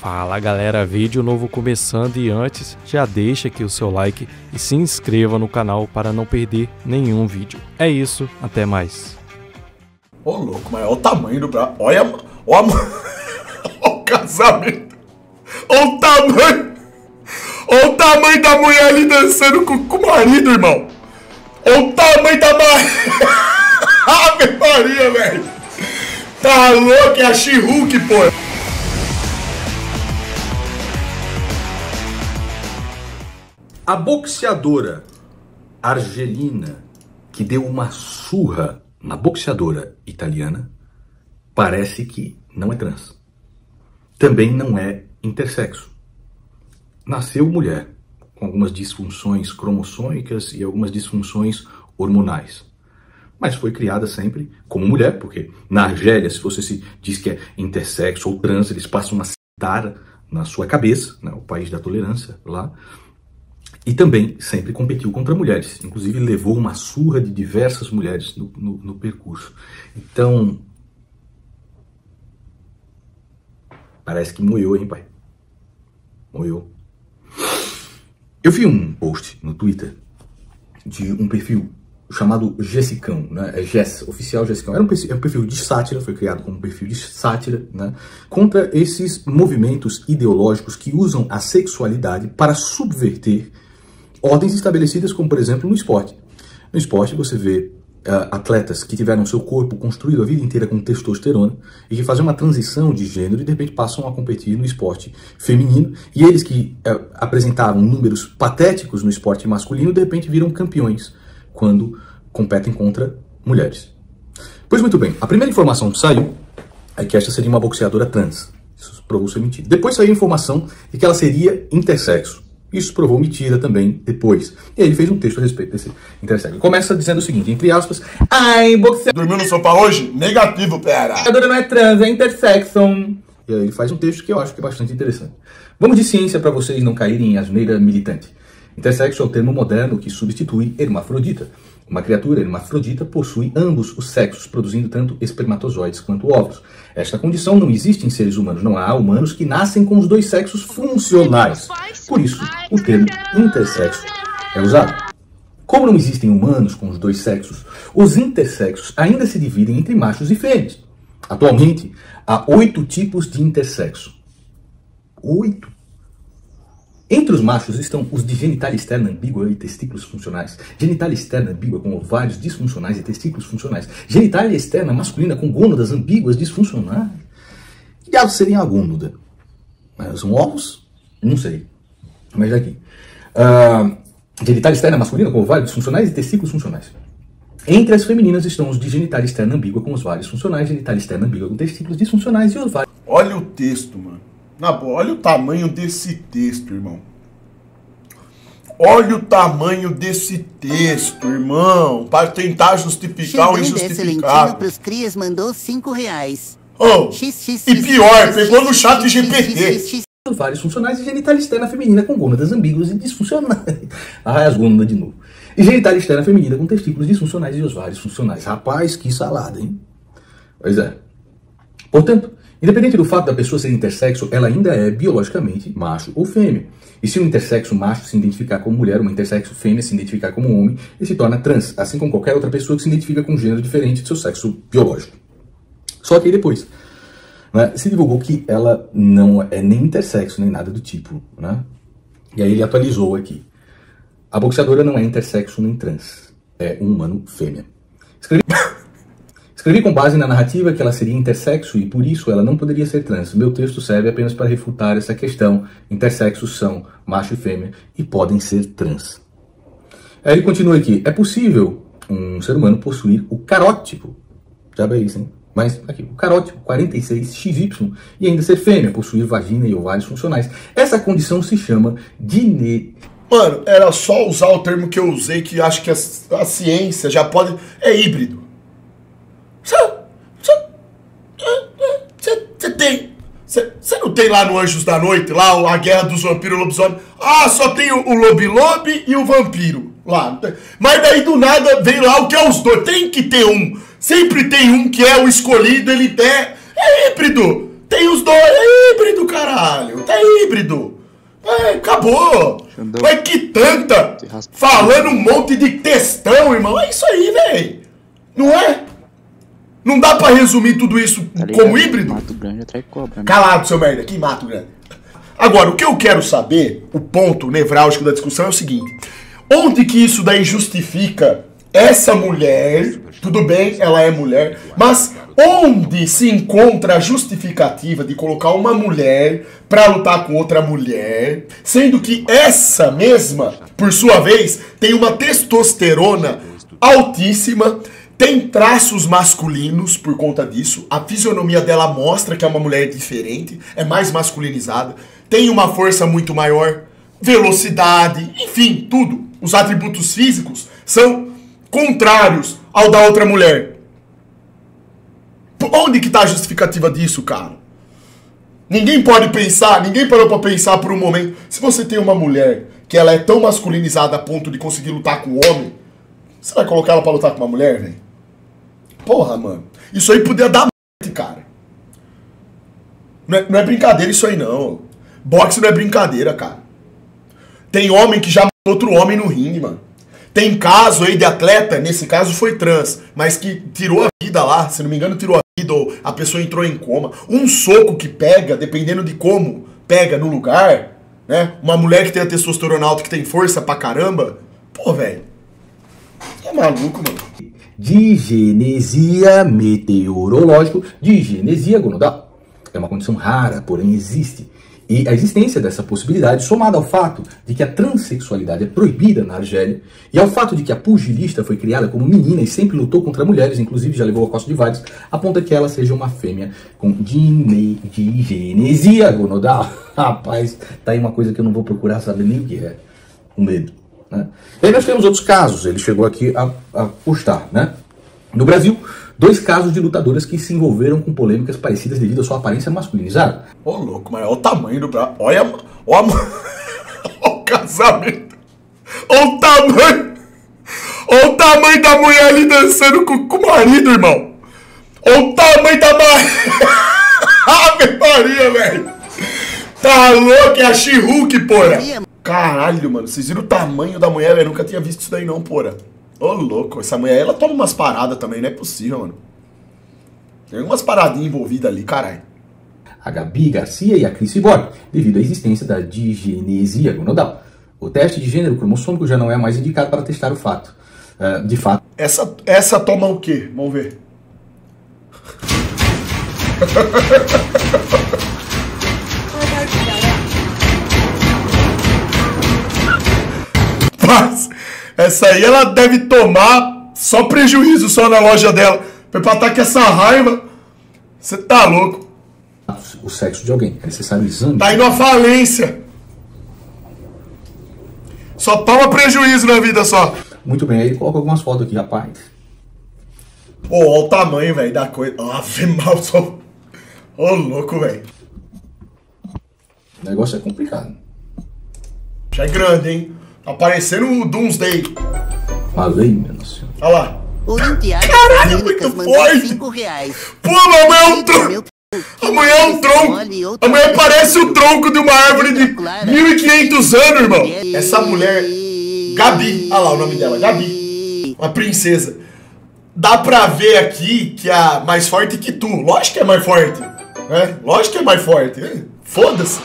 Fala galera, vídeo novo começando e antes já deixa aqui o seu like e se inscreva no canal para não perder nenhum vídeo. É isso, até mais. Ô louco, mas olha o tamanho do braço, olha o casamento, olha o tamanho da mulher ali dançando com o marido, irmão. Olha o tamanho da Ave Maria, velho, tá louco, é a X-Hulk, pô. A boxeadora argelina que deu uma surra na boxeadora italiana parece que não é trans. Também não é intersexo. Nasceu mulher, com algumas disfunções cromossômicas e algumas disfunções hormonais. Mas foi criada sempre como mulher, porque na Argélia, se você se diz que é intersexo ou trans, eles passam uma citar na sua cabeça, né, o país da tolerância lá. E também sempre competiu contra mulheres, inclusive levou uma surra de diversas mulheres no percurso. Então, parece que moeu, hein, pai? Moeu. Eu vi um post no Twitter de um perfil chamado Jessicão, né? É Jess, oficial Jessicão. Era um perfil de sátira, foi criado como um perfil de sátira, né? Contra esses movimentos ideológicos que usam a sexualidade para subverter ordens estabelecidas, como por exemplo no esporte. No esporte você vê atletas que tiveram seu corpo construído a vida inteira com testosterona e que fazem uma transição de gênero e de repente passam a competir no esporte feminino, e eles que apresentavam números patéticos no esporte masculino de repente viram campeões quando competem contra mulheres. Pois muito bem, a primeira informação que saiu é que esta seria uma boxeadora trans. Isso provou ser mentira. Depois saiu a informação de que ela seria intersexo. Isso provou mentira também depois. E aí ele fez um texto a respeito desse intersexo. Começa dizendo o seguinte, entre aspas: ai, boxeadora... dormiu no sofá hoje? Negativo, pera! Boxeadora não é trans, é intersexo. E aí ele faz um texto que eu acho que é bastante interessante. Vamos de ciência para vocês não caírem em asneira militante. Intersexo é o termo moderno que substitui hermafrodita. Uma criatura hermafrodita possui ambos os sexos, produzindo tanto espermatozoides quanto óvulos. Esta condição não existe em seres humanos. Não há humanos que nascem com os dois sexos funcionais. Por isso, o termo intersexo é usado. Como não existem humanos com os dois sexos, os intersexos ainda se dividem entre machos e fêmeas. Atualmente, há 8 tipos de intersexo. 8? Entre os machos estão os de genitália externa ambígua e testículos funcionais, genitália externa ambígua com ovários disfuncionais e testículos funcionais, genitália externa masculina com gônadas ambíguas disfuncionais. Que diabos seriam a gônada? São ovos? Não sei. Mas daqui. Genitália externa masculina com ovários disfuncionais e testículos funcionais. Entre as femininas estão os de genitália externa ambígua com ovários funcionais, genitália externa ambígua com testículos disfuncionais e ovários. Olha o texto, mano. Na boa, olha o tamanho desse texto, irmão. Olha o tamanho desse texto, irmão. Para tentar justificar o injustificado. Pros Crias mandou R$5. Oh, e pior, pegou no chat GPT. Vários funcionais e genitália externa feminina com gônadas ambíguas e disfuncionais. Ah, as gônadas de novo. E genitália externa feminina com testículos disfuncionais e ovários funcionais. Rapaz, que salada, hein? Pois é. Portanto, independente do fato da pessoa ser intersexo, ela ainda é biologicamente macho ou fêmea. E se um intersexo macho se identificar como mulher, uma intersexo fêmea se identificar como homem, ele se torna trans, assim como qualquer outra pessoa que se identifica com um gênero diferente do seu sexo biológico. Só que aí depois, né, se divulgou que ela não é nem intersexo, nem nada do tipo, né? E aí ele atualizou aqui. A boxeadora não é intersexo nem trans, é um humano fêmea. Escrevi com base na narrativa que ela seria intersexo e, por isso, ela não poderia ser trans. Meu texto serve apenas para refutar essa questão. Intersexos são macho e fêmea e podem ser trans. Aí ele continua aqui. É possível um ser humano possuir o carótipo. Já bem isso, hein? Mas aqui, o carótipo 46XY e ainda ser fêmea, possuir vagina e ovários funcionais. Essa condição se chama digenesia. Mano, era só usar o termo que eu usei, que acho que a ciência já pode... É híbrido. Você não tem lá no Anjos da Noite, lá a guerra dos vampiros e lobisomens? Ah, só tem o lobilobe e o vampiro lá. Mas daí do nada vem lá o que é os dois. Tem que ter um. Sempre tem um que é o escolhido, ele é híbrido. Tem os dois, é híbrido, caralho. híbrido. É, acabou. Xandão. Mas que tanta. Falando um monte de textão, irmão. É isso aí, velho. Não é? Não dá pra resumir tudo isso tá como híbrido? Mato Grande atrai cobra. Calado, seu merda. Que Mato Grande. Agora, o que eu quero saber, o ponto nevrálgico da discussão é o seguinte. Onde que isso daí justifica essa mulher? Tudo bem, ela é mulher. Mas onde se encontra a justificativa de colocar uma mulher pra lutar com outra mulher, sendo que essa mesma, por sua vez, tem uma testosterona altíssima, tem traços masculinos por conta disso, a fisionomia dela mostra que é uma mulher diferente, é mais masculinizada, tem uma força muito maior, velocidade, enfim, tudo. Os atributos físicos são contrários ao da outra mulher. Onde que tá a justificativa disso, cara? Ninguém pode pensar, ninguém parou pra pensar por um momento. Se você tem uma mulher que ela é tão masculinizada a ponto de conseguir lutar com o homem, você vai colocar ela pra lutar com uma mulher, velho? Porra, mano. Isso aí podia dar merda, cara. Não é brincadeira isso aí, não. Boxe não é brincadeira, cara. Tem homem que já matou outro homem no ringue, mano. Tem caso aí de atleta, nesse caso foi trans, mas que tirou a vida lá, se não me engano tirou a vida ou a pessoa entrou em coma. Um soco que pega, dependendo de como pega no lugar, né? Uma mulher que tem a testosterona alta, que tem força pra caramba. Pô, velho. É maluco, mano. Digenesia meteorológico, Digenesia Gonodal. É uma condição rara, porém existe. E a existência dessa possibilidade, somada ao fato de que a transexualidade é proibida na Argélia, e ao fato de que a pugilista foi criada como menina e sempre lutou contra mulheres, inclusive já levou ao Costa de Vários, aponta que ela seja uma fêmea com Digenesia Gonodal. Rapaz, tá aí uma coisa que eu não vou procurar saber nem o que é. Um medo. Né? E aí nós temos outros casos, ele chegou aqui a postar, né? No Brasil, 2 casos de lutadoras que se envolveram com polêmicas parecidas devido à sua aparência masculinizada. Ô, louco, mas olha o tamanho do braço. Olha, olha o casamento. Olha o tamanho. Olha o tamanho da mulher ali dançando com o marido, irmão. Olha o tamanho da Ave Maria, velho. Tá louco, é a X-Hulk, porra. Caralho, mano, vocês viram o tamanho da mulher, velho? Eu nunca tinha visto isso daí não, porra. Ô, louco, essa mulher, ela toma umas paradas também, não é possível, mano. Tem umas paradinhas envolvidas ali, caralho. A Gabi Garcia e a Cris Cyborg, devido à existência da Digenesia Gonodal. O teste de gênero cromossômico já não é mais indicado para testar o fato. De fato... Essa toma o quê? Vamos ver. Mas... essa aí ela deve tomar só prejuízo só na loja dela. Foi pra estar com essa raiva. Você tá louco. O sexo de alguém. É necessário exame. Tá indo à falência. Só toma prejuízo na vida só. Muito bem, aí coloca algumas fotos aqui, rapaz. Ô, olha o tamanho, velho, da coisa. Ave mal, só. Ô, louco, velho. O negócio é complicado. Já é grande, hein? Aparecendo o Doomsday. Falei, meu senhor. Olha lá. Caralho, muito forte. Pô, a mulher é um tronco. A mulher é um tronco. A mulher parece o tronco de uma árvore de 1500 anos, irmão. Essa mulher, Gabi. Olha lá o nome dela, Gabi. Uma princesa. Dá pra ver aqui que é mais forte que tu. Lógico que é mais forte. Né? Lógico que é mais forte. Foda-se.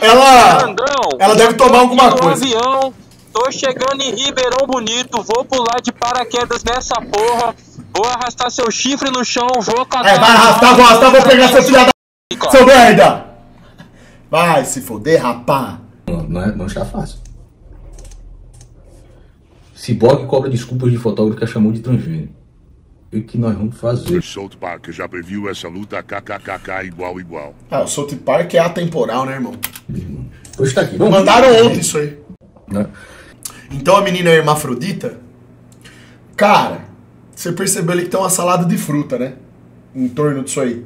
Ela deve tomar alguma coisa. Avião, tô chegando em Ribeirão Bonito, vou pular de paraquedas nessa porra, vou arrastar seu chifre no chão, vou catar... É, vai arrastar, vou pegar seu filho da... Seu merda! Vai se foder, rapá! Não está fácil. Cyborg cobra desculpas de fotógrafo que a chamou de transgênero. E o que nós vamos fazer? O South Park já previu essa luta kkkk igual. Ah, o South Park é atemporal, né, irmão? Pois tá aqui. Bom, mandaram ontem isso aí. Né? Então a menina é hermafrodita? Cara, você percebeu ali que tem uma salada de fruta, né? Em torno disso aí.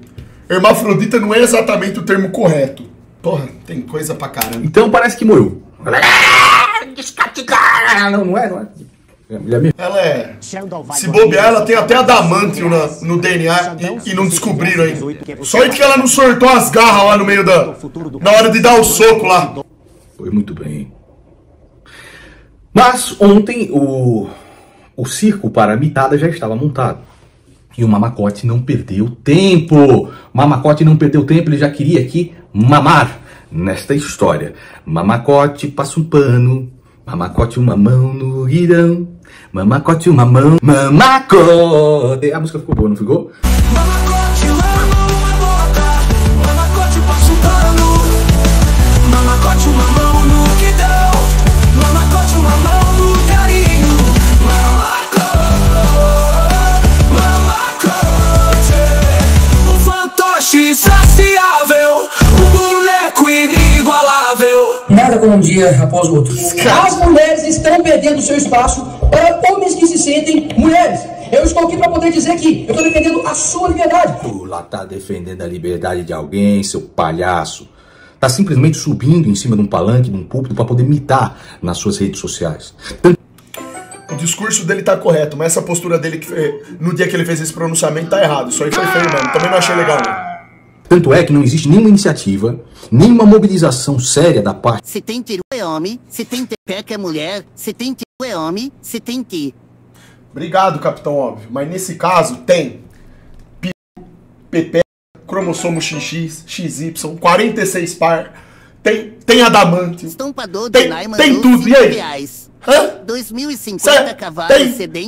Hermafrodita não é exatamente o termo correto. Porra, tem coisa pra caramba. Então parece que morreu. Não é, não é. Ela é... Se bobear, ela tem até adamantio no DNA e não descobriram ainda. Só que ela não sortou as garras lá no meio da... Na hora de dar o soco lá. Foi muito bem. Mas ontem o circo para a mitada já estava montado. E o Mamacote não perdeu tempo. Mamacote não perdeu tempo, ele já queria aqui mamar nesta história. Mamacote passa um pano, Mamacote uma mão no guirão, Mamacote uma mão, Mamacote. A música ficou boa, não ficou? Mamacote uma mão na boca, Mamacote passa um pano, Mamacote uma mão no guirão, Mamacote uma mão no carinho, Mamacote, Mamacote. Um fantoche insaciável, um boneco inigualável. Nada como um dia após o outro. As mulheres estão perdendo seu espaço para homens que se sentem mulheres. Eu estou aqui para poder dizer que eu estou defendendo a sua liberdade. Tu lá tá defendendo a liberdade de alguém, seu palhaço. Tá simplesmente subindo em cima de um palanque, de um púlpito, para poder mitar nas suas redes sociais. O discurso dele tá correto, mas essa postura dele que no dia que ele fez esse pronunciamento tá errado. Isso aí foi feio mesmo. Também não achei legal, não. Tanto é que não existe nenhuma iniciativa, nenhuma mobilização séria da parte. 71 é homem, 70 é mulher, 71 é homem, 70. Obrigado, Capitão Óbvio. Mas nesse caso tem PP, cromossomo XX, XY, 46 par, tem adamante, estampador de Lyman, tem tudo, e aí? Hã? 2050 cavalos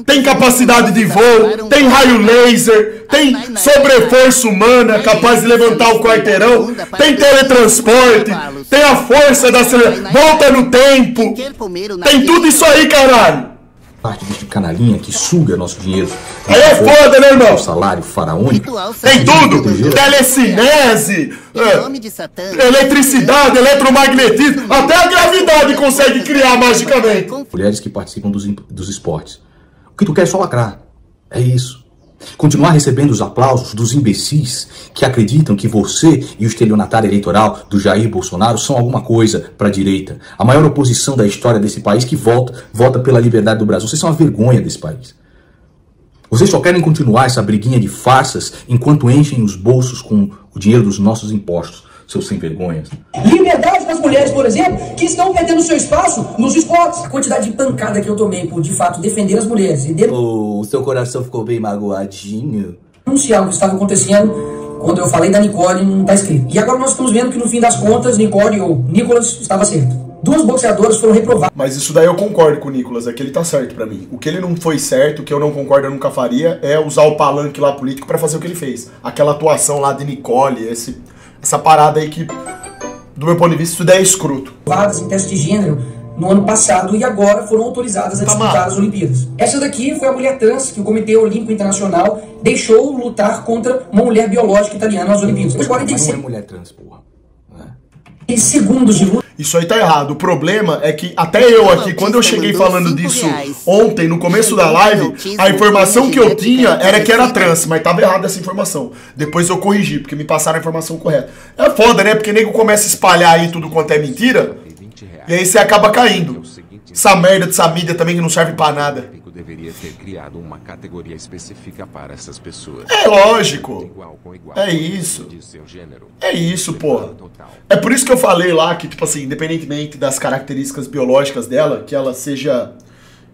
tem capacidade de voo, tem raio laser, tem sobreforça humana capaz de levantar o quarteirão, tem teletransporte, tem a força da volta no tempo, tem tudo isso aí, caralho! Parte deste canalinha que suga nosso dinheiro. Aí é foda, né, irmão? O salário faraônico. Tem tudo! Telecinese, eletricidade, eletromagnetismo, até a gravidade consegue criar magicamente. Mulheres que participam dos esportes. O que tu quer é só lacrar. É isso. Continuar recebendo os aplausos dos imbecis que acreditam que você e o estelionatário eleitoral do Jair Bolsonaro são alguma coisa para a direita. A maior oposição da história desse país que vota pela liberdade do Brasil. Vocês são a vergonha desse país. Vocês só querem continuar essa briguinha de farsas enquanto enchem os bolsos com o dinheiro dos nossos impostos, seus sem vergonhas. Liberdade das mulheres, por exemplo, que estão perdendo seu espaço nos esportes. A quantidade de pancada que eu tomei por, de fato, defender as mulheres e o seu coração ficou bem magoadinho. Anunciar o que estava acontecendo quando eu falei da Nicole não está escrito. E agora nós estamos vendo que, no fim das contas, Nicole ou Nicolas estava certo. Duas boxeadoras foram reprovadas. Mas isso daí eu concordo com o Nicolas, é que ele tá certo pra mim. O que ele não foi certo, o que eu não concordo, eu nunca faria, é usar o palanque lá político pra fazer o que ele fez. Aquela atuação lá de Nicole, essa parada aí que, do meu ponto de vista, isso daí é escroto. Em teste de gênero no ano passado e agora foram autorizadas a disputar as Olimpíadas. Essa daqui foi a mulher trans que o Comitê Olímpico Internacional deixou lutar contra uma mulher biológica italiana nas Olimpíadas. Mas não é mulher trans, porra. Em segundos de luta. Isso aí tá errado. O problema é que até eu aqui, quando eu cheguei falando disso ontem, no começo da live, a informação que eu tinha era que era trans, mas tava errada essa informação. Depois eu corrigi, porque me passaram a informação correta. É foda, né? Porque nego começa a espalhar aí tudo quanto é mentira, e aí você acaba caindo. Essa merda dessa mídia também que não serve pra nada. Deveria ter criado uma categoria específica para essas pessoas. É lógico. É isso. É isso, porra. É por isso que eu falei lá que, tipo assim, independentemente das características biológicas dela, que ela seja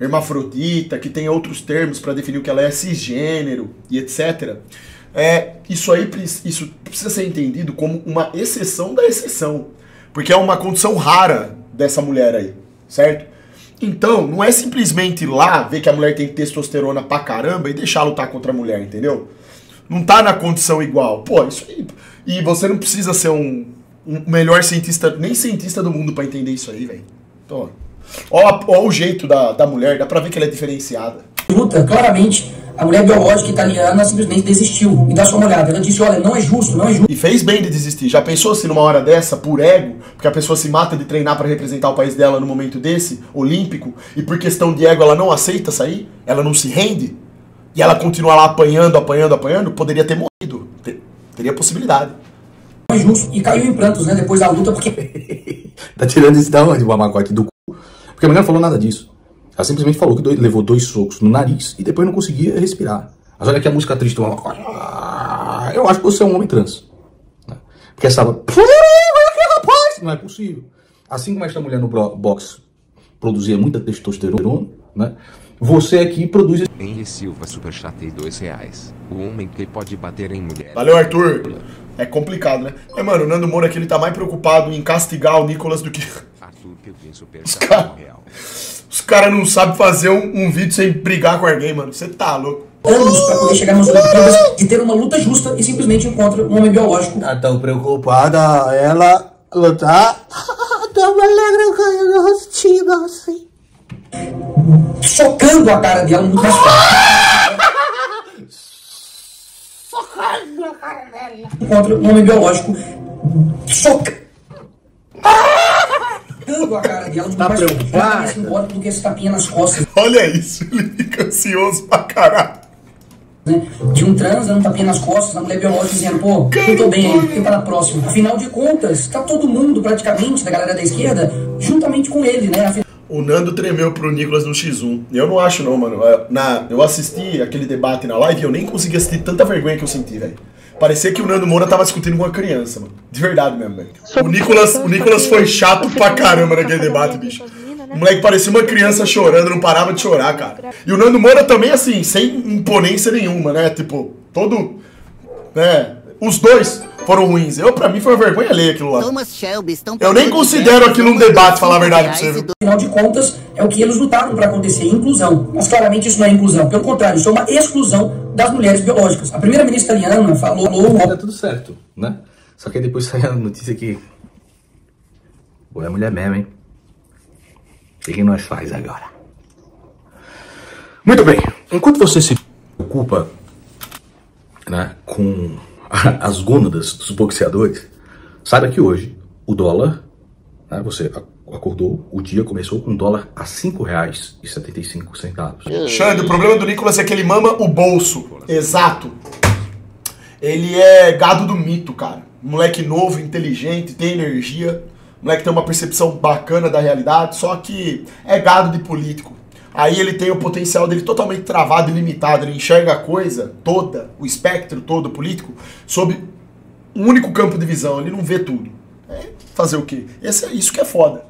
hermafrodita, que tenha outros termos para definir o que ela é, cisgênero e etc. Isso aí precisa ser entendido como uma exceção da exceção. Porque é uma condição rara dessa mulher aí, certo? Então, não é simplesmente ir lá ver que a mulher tem testosterona pra caramba e deixar lutar contra a mulher, entendeu? Não tá na condição igual. Pô, isso aí... E você não precisa ser um melhor cientista, nem cientista do mundo pra entender isso aí, velho. Então, ó o jeito da mulher, dá pra ver que ela é diferenciada. Luta, claramente, a mulher biológica italiana simplesmente desistiu. E dá só uma olhada, ela disse, olha, não é justo, não é justo. E fez bem de desistir. Já pensou se numa hora dessa, por ego, porque a pessoa se mata de treinar pra representar o país dela no momento desse, olímpico, e por questão de ego ela não aceita sair, ela não se rende, e ela continua lá apanhando, apanhando, apanhando, poderia ter morrido. Teria possibilidade. Não é justo. E caiu em prantos, né, depois da luta, porque... Tá tirando isso da onde, o Mamacote do c***? Porque a mulher não falou nada disso. Ela simplesmente falou que levou 2 socos no nariz e depois não conseguia respirar. Mas olha que a música triste. Eu acho que você é um homem trans. Porque essa... Não é possível. Assim como esta mulher no box produzia muita testosterona, né? Você aqui produz... Henrique Silva, superchatei R$2. O homem que pode bater em mulher. Valeu, Arthur. É complicado, né? É, mano, o Nando Moura aqui, ele tá mais preocupado em castigar o Nicolas do que... Arthur, que eu vi superchat real. Os caras não sabem fazer um vídeo sem brigar com alguém, mano. Você tá louco. Anos pra poder chegar numa solução de ter uma luta justa e simplesmente encontra um homem biológico. Tá tão preocupada, ela lutar. Tão alegre com o rostinho assim. Socando a cara dela no rosto. Socando a cara dela. Encontra um homem biológico. Socando a cara dela no rosto. Tá mais simbólico do que esse tapinha nas costas. Olha isso, ele fica ansioso pra caralho. De um trans dando um tapinha nas costas, da mulher biológica dizendo, pô, eu tô bem aí, fica para a próxima. Afinal de contas, tá todo mundo praticamente, da galera da esquerda, juntamente com ele, né? O Nando tremeu pro Nicolas no X1. Eu não acho não, mano. Eu assisti aquele debate na live e eu nem consegui assistir, tanta vergonha que eu senti, velho. Parecia que o Nando Moura tava discutindo com uma criança, mano. De verdade mesmo, velho. O Nicolas foi chato pra caramba naquele debate, bicho. O moleque parecia uma criança chorando, não parava de chorar, cara. E o Nando Moura também, assim, sem imponência nenhuma, né? Tipo, todo... né? Os dois foram ruins. Pra mim, foi uma vergonha alheia aquilo lá. Eu nem considero aquilo um debate, falar a verdade pra você, viu? Afinal de contas, é o que eles lutaram pra acontecer, inclusão. Mas claramente isso não é inclusão. Pelo contrário, isso é uma exclusão das mulheres biológicas. A primeira-ministra italiana falou... Tá tudo certo, né? Só que aí depois saiu a notícia que... Boa, é mulher mesmo, hein? O que nós faz agora? Muito bem. Enquanto você se preocupa, né, com as gônadas dos boxeadores, saiba que hoje o dólar, né, você acordou, o dia começou com um dólar a R$5,75. Xande, o problema do Nicolas é que ele mama o bolso. Exato. Ele é gado do mito, cara. Moleque novo, inteligente, tem energia... O moleque tem uma percepção bacana da realidade, só que é gado de político. Aí ele tem o potencial dele totalmente travado e limitado. Ele enxerga a coisa toda, o espectro todo político, sob um único campo de visão. Ele não vê tudo. É fazer o quê? Isso que é foda.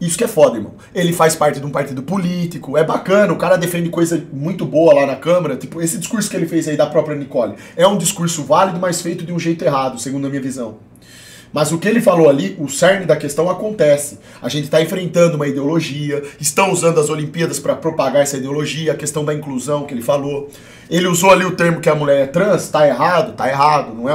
Isso que é foda, irmão. Ele faz parte de um partido político, é bacana, o cara defende coisa muito boa lá na Câmara, tipo esse discurso que ele fez aí da própria Nicole. É um discurso válido, mas feito de um jeito errado, segundo a minha visão. Mas o que ele falou ali, o cerne da questão acontece. A gente está enfrentando uma ideologia, estão usando as Olimpíadas para propagar essa ideologia, a questão da inclusão que ele falou. Ele usou ali o termo que a mulher é trans, tá errado, não é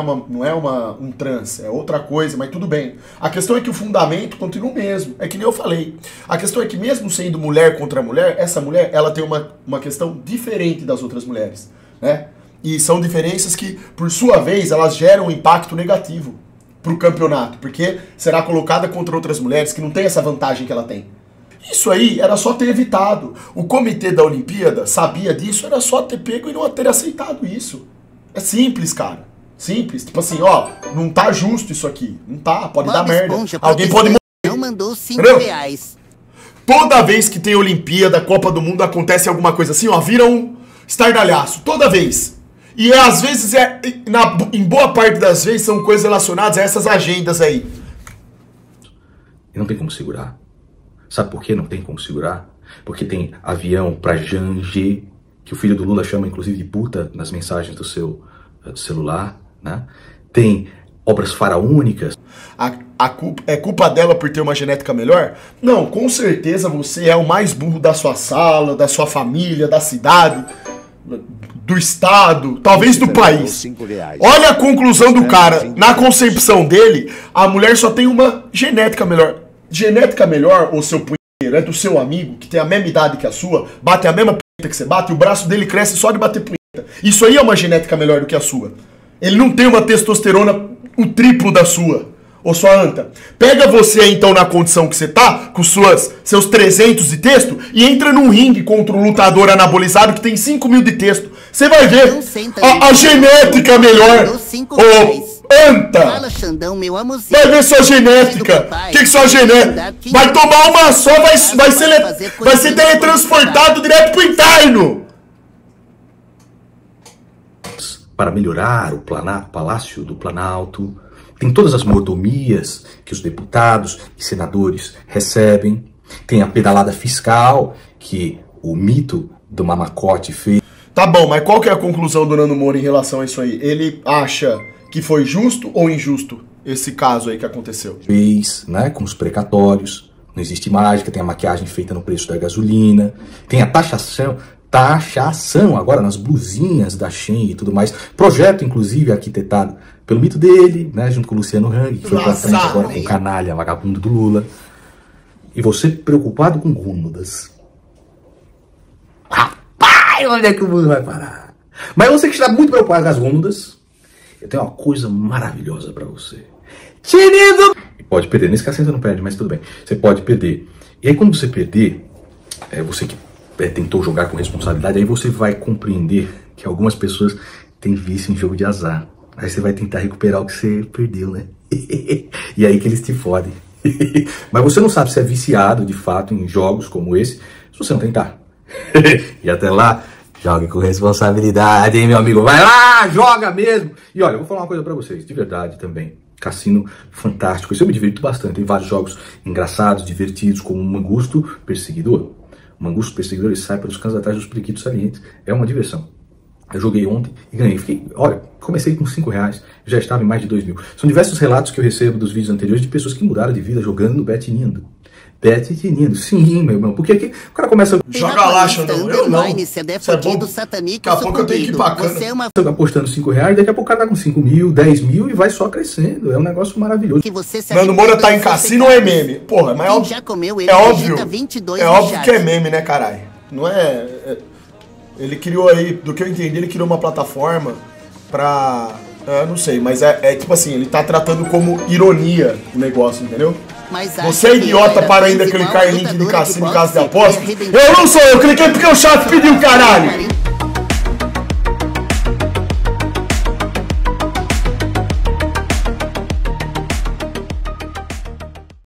um trans, é outra coisa, mas tudo bem. A questão é que o fundamento continua o mesmo, é que nem eu falei. A questão é que mesmo sendo mulher contra mulher, essa mulher ela tem uma questão diferente das outras mulheres, né? E são diferenças que, por sua vez, elas geram um impacto negativo para o campeonato, porque será colocada contra outras mulheres que não tem essa vantagem que ela tem. Isso aí era só ter evitado. O comitê da Olimpíada sabia disso, era só ter pego e não ter aceitado isso. É simples, cara. Simples. Tipo assim, ó, não tá justo isso aqui. Não tá, pode dar merda. Alguém pode morrer. Não mandou R$5. Toda vez que tem Olimpíada, Copa do Mundo, acontece alguma coisa assim, ó, vira um estardalhaço. Toda vez. E às vezes, em boa parte das vezes, são coisas relacionadas a essas agendas aí. E não tem como segurar. Sabe por que não tem como segurar? Porque tem avião pra Janje, que o filho do Lula chama inclusive de puta nas mensagens do seu celular, né? Tem obras faraônicas. É culpa dela por ter uma genética melhor? Não, com certeza você é o mais burro da sua sala, da sua família, da cidade, do estado, talvez do país. Olha a conclusão do cara. Na concepção dele, a mulher só tem uma genética melhor. Genética melhor, ou seu punheiro, é do seu amigo, que tem a mesma idade que a sua, bate a mesma punheta que você bate, e o braço dele cresce só de bater punheta. Isso aí é uma genética melhor do que a sua. Ele não tem uma testosterona o triplo da sua. Ô sua anta, pega você aí então na condição que você tá, com seus 300 de texto, e entra num ringue contra um lutador anabolizado que tem 5.000 de texto. Você vai ver a genética melhor. Ô Anta! Fala, Xandão, meu amorzinho. Vai ver sua genética. Que sua genética? Vai tomar uma só, vai ser teletransportado direto pro inferno. Para melhorar o Palácio do Planalto, tem todas as mordomias que os deputados e senadores recebem, tem a pedalada fiscal que o mito do Mamacote fez. Tá bom, mas qual que é a conclusão do Nando Moura em relação a isso aí? Ele acha que foi justo ou injusto esse caso aí que aconteceu? Fez, né, com os precatórios, não existe mágica, tem a maquiagem feita no preço da gasolina, tem a taxação agora nas blusinhas da Shein e tudo mais. Projeto, inclusive, arquitetado pelo mito dele, né, junto com o Luciano Hang, que foi pra frente agora com o canalha vagabundo do Lula. E você preocupado com gônadas. Rapaz, onde é que o mundo vai parar? Mas você que está muito preocupado com as gônadas, eu tenho uma coisa maravilhosa pra você. Tinido! Pode perder, nesse caso você não perde, mas tudo bem. Você pode perder. E aí quando você perder, é você que tentou jogar com responsabilidade, aí você vai compreender que algumas pessoas têm vício em jogo de azar. Aí você vai tentar recuperar o que você perdeu, né? E aí que eles te fodem. Mas você não sabe se é viciado, de fato, em jogos como esse, se você não tentar. E até lá... Jogue com responsabilidade, hein, meu amigo? Vai lá, joga mesmo! E olha, eu vou falar uma coisa pra vocês, de verdade também. Cassino fantástico. Isso eu me divirto bastante. Tem vários jogos engraçados, divertidos, como o Mangusto Perseguidor. O Mangusto Perseguidor, ele sai pelos cantos atrás dos periquitos salientes. É uma diversão. Eu joguei ontem e ganhei. Fiquei, olha, comecei com R$5, já estava em mais de 2 mil. São diversos relatos que eu recebo dos vídeos anteriores de pessoas que mudaram de vida jogando no Betnindo. Betnindo, sim, meu irmão. Porque aqui o cara começa... Joga lá, Xandão. Eu não. Você é bom. Daqui a pouco eu tenho que ir bacana. Você tá apostando R$5, daqui a pouco o cara tá com 5 mil, 10 mil e vai só crescendo. É um negócio maravilhoso. Nando Moura tá em cassino ou é meme? Porra, mas é óbvio. É óbvio que é meme, né, caralho? Não é... Ele criou aí, do que eu entendi, ele criou uma plataforma pra... Eu não sei, mas é tipo assim, ele tá tratando como ironia o negócio, entendeu? Mas você é idiota para ainda clicar em link de cassino em casa de aposta? Eu não sou, eu cliquei porque o chat pediu, caralho!